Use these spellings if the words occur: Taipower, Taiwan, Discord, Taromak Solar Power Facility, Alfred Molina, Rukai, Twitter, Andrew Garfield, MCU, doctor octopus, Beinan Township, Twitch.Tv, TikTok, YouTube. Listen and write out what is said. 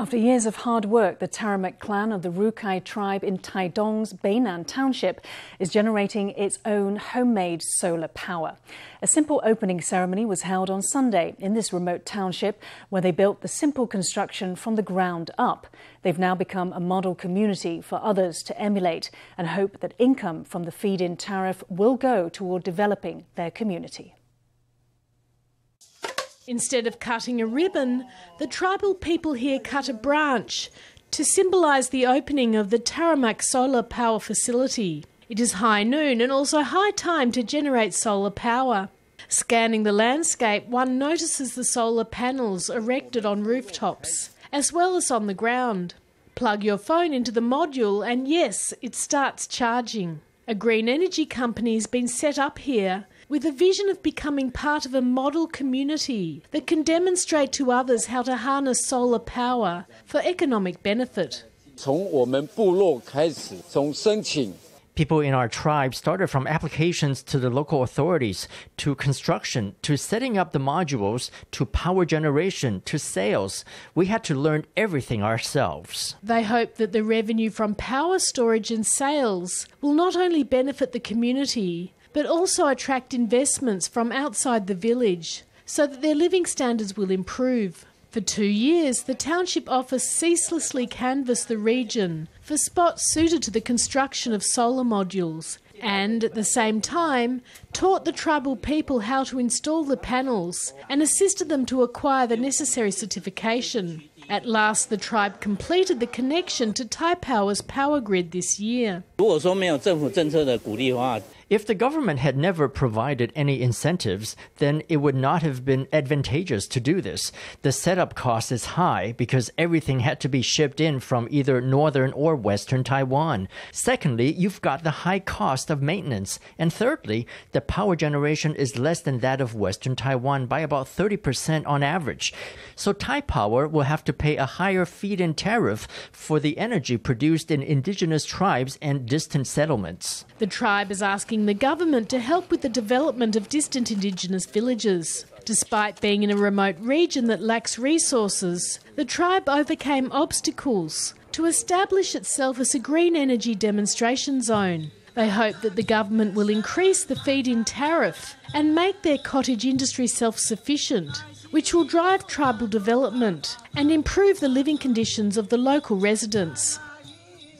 After years of hard work, the Taromak clan of the Rukai tribe in Taidong's Beinan Township is generating its own homemade solar power. A simple opening ceremony was held on Sunday in this remote township where they built the simple construction from the ground up. They've now become a model community for others to emulate and hope that income from the feed-in tariff will go toward developing their community. Instead of cutting a ribbon, the tribal people here cut a branch to symbolise the opening of the Taromak Solar Power Facility. It is high noon and also high time to generate solar power. Scanning the landscape, one notices the solar panels erected on rooftops, as well as on the ground. Plug your phone into the module and yes, it starts charging. A green energy company has been set up here with a vision of becoming part of a model community that can demonstrate to others how to harness solar power for economic benefit. People in our tribe started from applications to the local authorities, to construction, to setting up the modules, to power generation, to sales. We had to learn everything ourselves. They hope that the revenue from power storage and sales will not only benefit the community, but also attract investments from outside the village so that their living standards will improve. For 2 years, the Township Office ceaselessly canvassed the region for spots suited to the construction of solar modules and, at the same time, taught the tribal people how to install the panels and assisted them to acquire the necessary certification. At last, the tribe completed the connection to Taipower's power grid this year. If the government had never provided any incentives, then it would not have been advantageous to do this. The setup cost is high because everything had to be shipped in from either northern or western Taiwan. Secondly, you've got the high cost of maintenance. And thirdly, the power generation is less than that of western Taiwan by about 30% on average. So Taipower will have to pay a higher feed-in tariff for the energy produced in indigenous tribes and distant settlements. The tribe is asking the government to help with the development of distant indigenous villages. Despite being in a remote region that lacks resources, the tribe overcame obstacles to establish itself as a green energy demonstration zone. They hope that the government will increase the feed-in tariff and make their cottage industry self-sufficient, which will drive tribal development and improve the living conditions of the local residents.